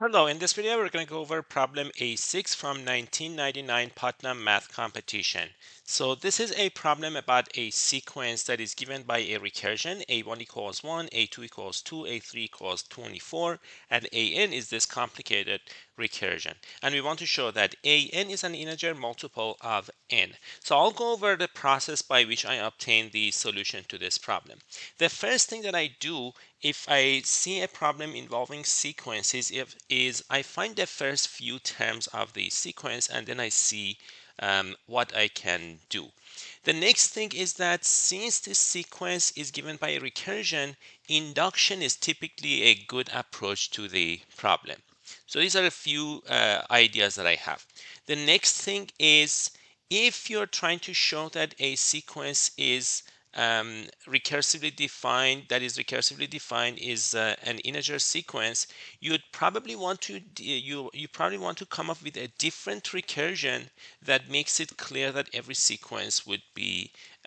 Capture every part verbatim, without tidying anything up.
Hello, in this video we're going to go over problem A six from nineteen ninety-nine Putnam math competition. So this is a problem about a sequence that is given by a recursion, a one equals one, a two equals two, a three equals twenty-four, and a n is this complicated recursion. And we want to show that a n is an integer multiple of n. So I'll go over the process by which I obtain the solution to this problem. The first thing that I do if I see a problem involving sequences if, is I find the first few terms of the sequence and then I see um, what I can do. The next thing is that since this sequence is given by a recursion, induction is typically a good approach to the problem. So these are a few uh, ideas that I have. The next thing is if you're trying to show that a sequence is Um, recursively defined, that is recursively defined is uh, an integer sequence, you'd probably want to you you probably want to come up with a different recursion that makes it clear that every sequence would be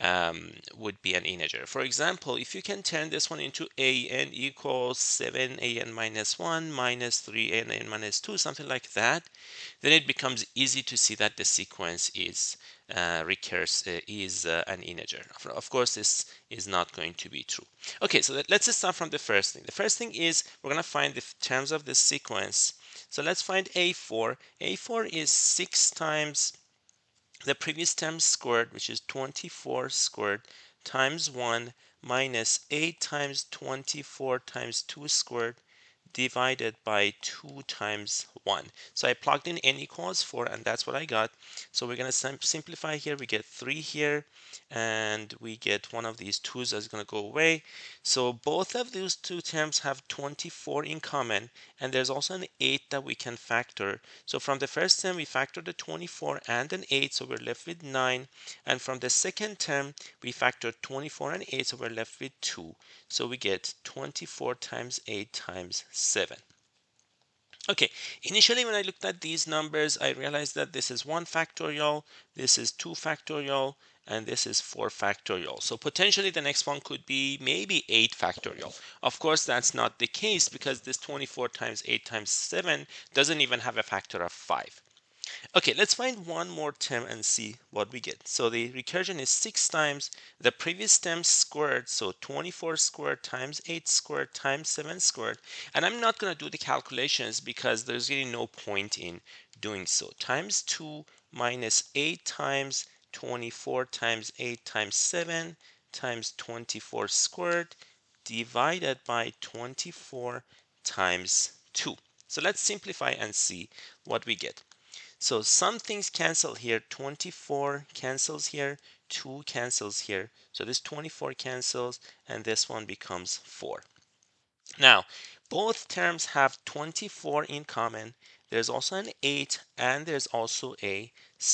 um, would be an integer. For example, if you can turn this one into a n equals seven, a n minus one, minus three, a n minus two, something like that, then it becomes easy to see that the sequence is Uh, recurse uh, is uh, an integer. Of course, this is not going to be true. Okay, so that, let's just start from the first thing. The first thing is we're going to find the terms of the sequence. So let's find a four. a four is six times the previous term squared, which is twenty-four squared, times one minus eight times twenty-four times two squared divided by two times one. So I plugged in n equals four and that's what I got. So we're going to simplify here. We get three here and we get one of these twos that's going to go away. So both of those two terms have twenty-four in common and there's also an eight that we can factor. So from the first term we factor the twenty-four and an eight, so we're left with nine, and from the second term we factor twenty-four and eight, so we're left with two. So we get twenty-four times eight times seven. Okay, initially when I looked at these numbers, I realized that this is one factorial, this is two factorial, and this is four factorial. So potentially the next one could be maybe eight factorial. Of course, that's not the case because this twenty-four times eight times seven doesn't even have a factor of five. Okay, let's find one more term and see what we get. So the recursion is six times the previous term squared, so twenty-four squared times eight squared times seven squared. And I'm not going to do the calculations because there's really no point in doing so. Times two minus eight times twenty-four times eight times seven times twenty-four squared divided by twenty-four times two. So let's simplify and see what we get. So some things cancel here, twenty-four cancels here, two cancels here. So this twenty-four cancels and this one becomes four. Now, both terms have twenty-four in common. There's also an eight and there's also a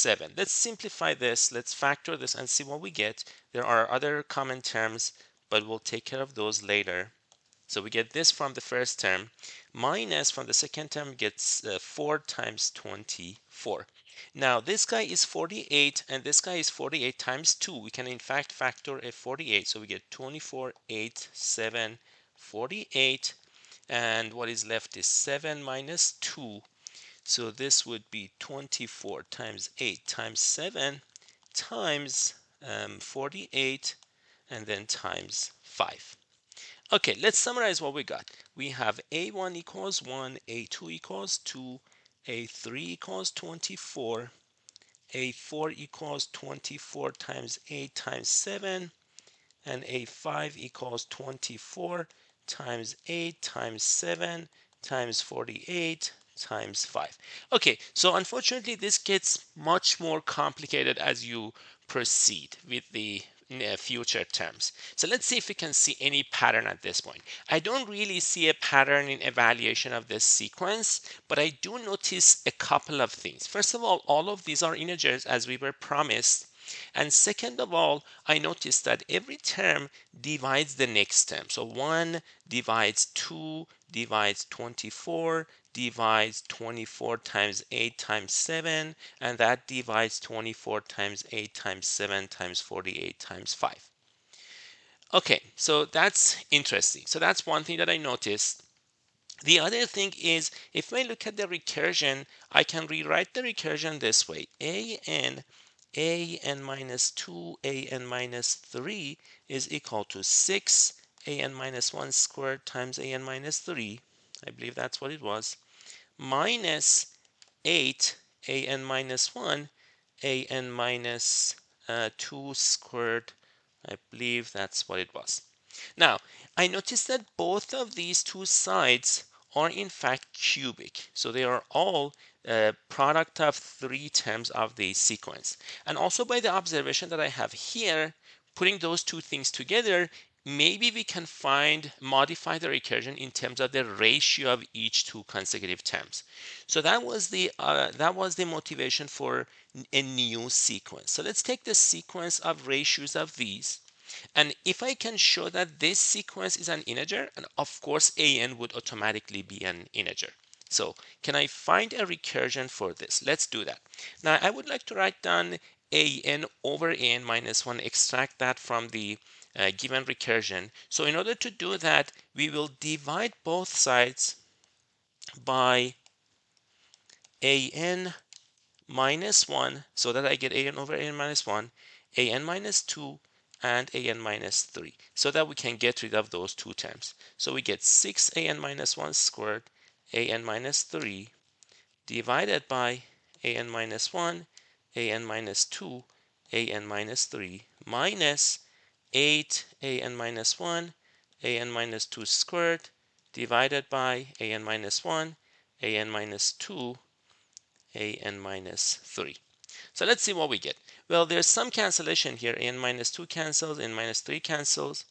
seven. Let's simplify this. Let's factor this and see what we get. There are other common terms, but we'll take care of those later. So we get this from the first term, minus from the second term gets uh, four times twenty-four. Now this guy is forty-eight and this guy is forty-eight times two. We can in fact factor a forty-eight. So we get twenty-four, eight, seven, forty-eight. And what is left is seven minus two. So this would be twenty-four times eight times seven times um, forty-eight and then times five. Okay, let's summarize what we got. We have a one equals one, a two equals two, a three equals twenty-four, a four equals twenty-four times eight times seven, and a five equals twenty-four times eight times seven times forty-eight times five. Okay, so unfortunately this gets much more complicated as you proceed with the future terms. So let's see if we can see any pattern at this point. I don't really see a pattern in evaluation of this sequence, but I do notice a couple of things. First of all, all of these are integers as we were promised. And second of all, I noticed that every term divides the next term. So one divides two, divides twenty-four, divides twenty-four times eight times seven, and that divides twenty-four times eight times seven times forty-eight times five. Okay, so that's interesting. So that's one thing that I noticed. The other thing is, if I look at the recursion, I can rewrite the recursion this way. A n, a n minus two, a n minus three is equal to six, a n minus one squared times a n minus three. I believe that's what it was. Minus eight, a n minus one, a n minus uh, two squared. I believe that's what it was. Now, I notice that both of these two sides are in fact cubic. So they are all uh, product of three terms of the sequence. And also by the observation that I have here, putting those two things together, maybe we can find, modify the recursion in terms of the ratio of each two consecutive terms. So that was the, uh, that was the motivation for a new sequence. So let's take the sequence of ratios of these. And if I can show that this sequence is an integer, and of course a n would automatically be an integer. So can I find a recursion for this? Let's do that. Now I would like to write down a n over a n minus one, extract that from the uh, given recursion. So in order to do that, we will divide both sides by a n minus one, so that I get a n over a n minus one, a n minus two, and a n minus three, so that we can get rid of those two terms. So we get six a n minus one squared a n minus three divided by a n minus one, a n minus two, a n minus three minus eight a n minus one, a n minus two squared divided by a n minus one, a n minus two, a n minus three. So let's see what we get. Well, there's some cancellation here. a n minus two cancels, a n minus three cancels,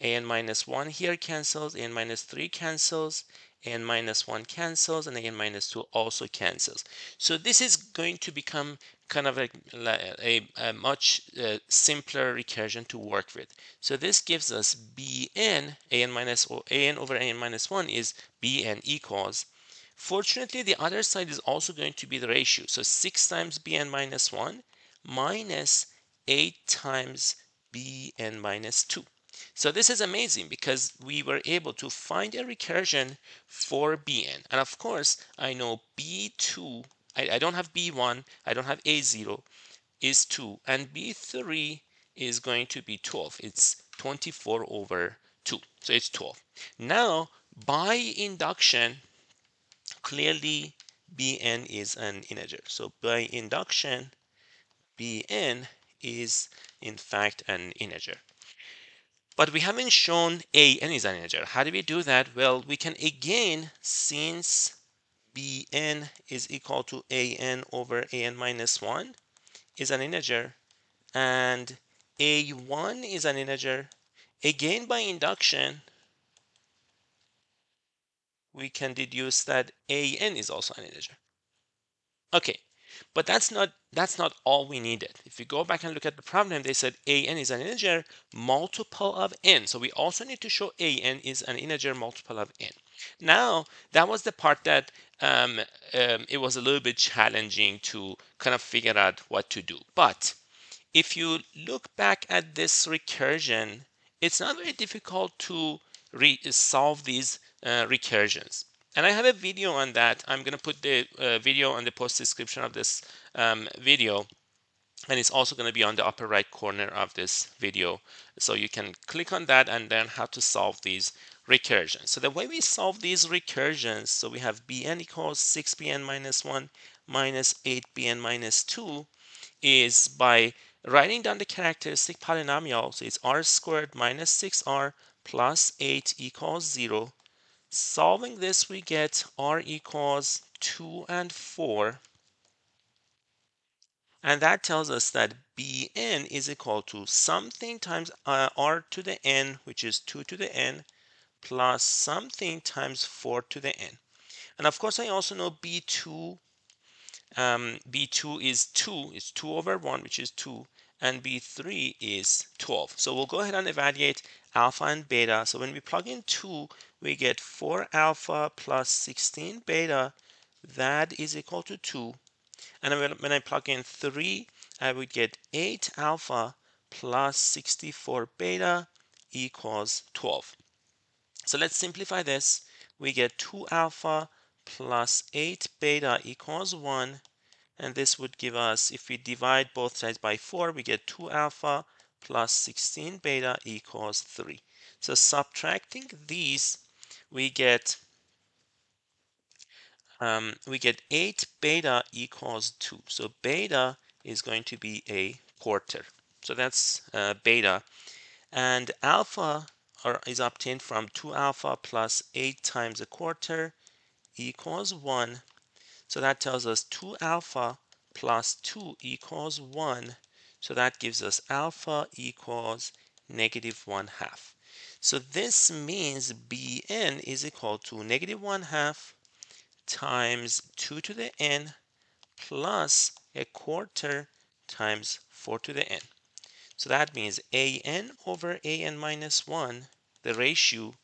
a n minus one here cancels, a n minus three cancels, a n minus one cancels, and a n minus two also cancels. So this is going to become kind of a, a, a much uh, simpler recursion to work with. So this gives us bn, a n minus, or a n over a n minus one is bn equals. Fortunately, the other side is also going to be the ratio. So six times bn minus one, minus eight times bn minus two. So this is amazing because we were able to find a recursion for bn. And of course, I know b two, I, I don't have b one, I don't have a zero, is two. And b three is going to be twelve. It's twenty-four over two. So it's twelve. Now, by induction, clearly bn is an integer. So by induction, bn is in fact an integer. But we haven't shown a n is an integer. How do we do that? Well, we can again, since bn is equal to a n over a n minus one is an integer, and a one is an integer, again by induction, we can deduce that a n is also an integer. Okay. But that's not that's not all we needed. If you go back and look at the problem, they said a n is an integer multiple of n. So we also need to show a n is an integer multiple of n. Now, that was the part that um, um, it was a little bit challenging to kind of figure out what to do. But if you look back at this recursion, it's not very difficult to re solve these uh, recursions. And I have a video on that. I'm going to put the uh, video on the post description of this um, video. And it's also going to be on the upper right corner of this video. So you can click on that and learn how to solve these recursions. So the way we solve these recursions, so we have bn equals six bn minus one minus eight bn minus two is by writing down the characteristic polynomial. So it's r squared minus six r plus eight equals zero. Solving this, we get r equals two and four. And that tells us that bn is equal to something times uh, r to the n, which is two to the n, plus something times four to the n. And of course, I also know b two, um, b two is two, it's two over one, which is two, and b three is twelve. So we'll go ahead and evaluate alpha and beta. So when we plug in two, we get four alpha plus sixteen beta, that is equal to two. And when I plug in three, I would get eight alpha plus sixty-four beta equals twelve. So let's simplify this. we get two alpha plus eight beta equals one. And this would give us, if we divide both sides by four, we get two alpha plus sixteen beta equals three. So subtracting these, we get um, we get eight beta equals two. So beta is going to be a quarter. So that's uh, beta. And alpha are, is obtained from two alpha plus eight times a quarter equals one. So that tells us two alpha plus two equals one. So that gives us alpha equals negative one half. So this means B n is equal to negative one half times two to the n plus a quarter times four to the n. So that means A n over A n minus one, the ratio,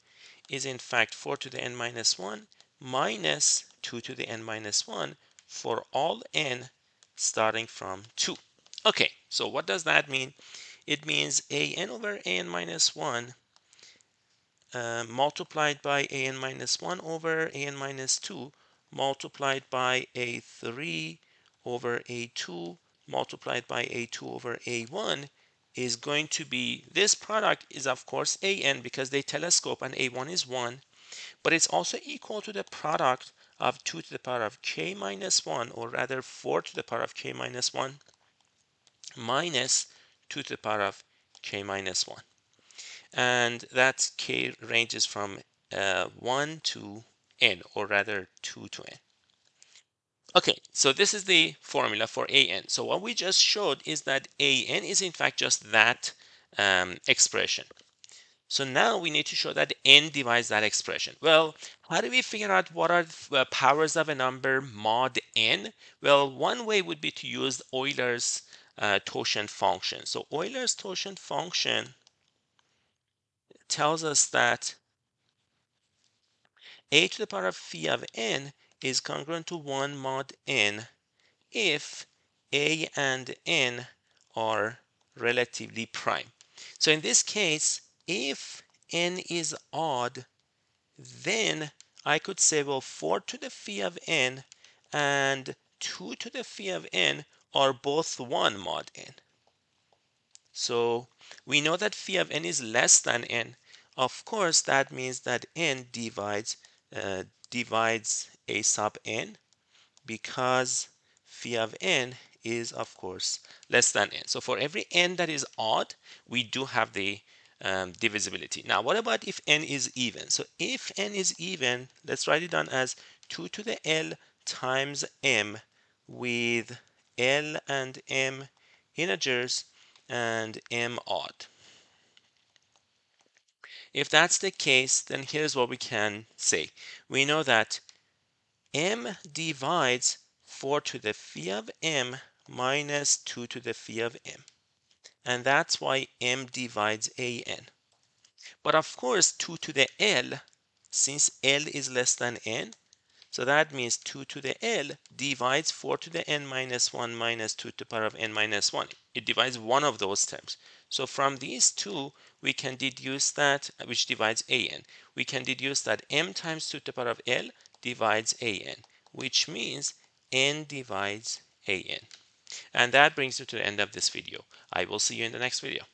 is in fact four to the n minus one minus two to the n minus one for all n starting from two. Okay, so what does that mean? It means A n over A n minus one uh, multiplied by A n minus one over A n minus two multiplied by A three over A two multiplied by A two over A one is going to be, this product is of course A n because they telescope and A one is one, but it's also equal to the product of two to the power of k minus one, or rather four to the power of k minus one minus two to the power of k minus one. And that k ranges from uh, one to n, or rather two to n. Okay, so this is the formula for A n. So what we just showed is that A n is in fact just that um, expression. So now we need to show that n divides that expression. Well, how do we figure out what are the powers of a number mod n? Well, one way would be to use Euler's uh, totient function. So Euler's totient function tells us that a to the power of phi of n is congruent to one mod n if a and n are relatively prime. So in this case, if n is odd, then I could say, well, four to the phi of n and two to the phi of n are both one mod n. So we know that phi of n is less than n. Of course, that means that n divides uh, divides a sub n, because phi of n is, of course, less than n. So for every n that is odd, we do have the Um, divisibility. Now, what about if n is even? So if n is even, let's write it down as two to the L times m, with L and m integers and m odd. If that's the case, then here's what we can say. We know that m divides four to the phi of m minus two to the phi of m. And that's why m divides A n. But of course, two to the L, since L is less than n, so that means two to the L divides four to the n minus one minus two to the power of n minus one. It divides one of those terms. So from these two, we can deduce that, which divides A n, we can deduce that m times two to the power of L divides A n, which means n divides A n. And that brings you to the end of this video. I will see you in the next video.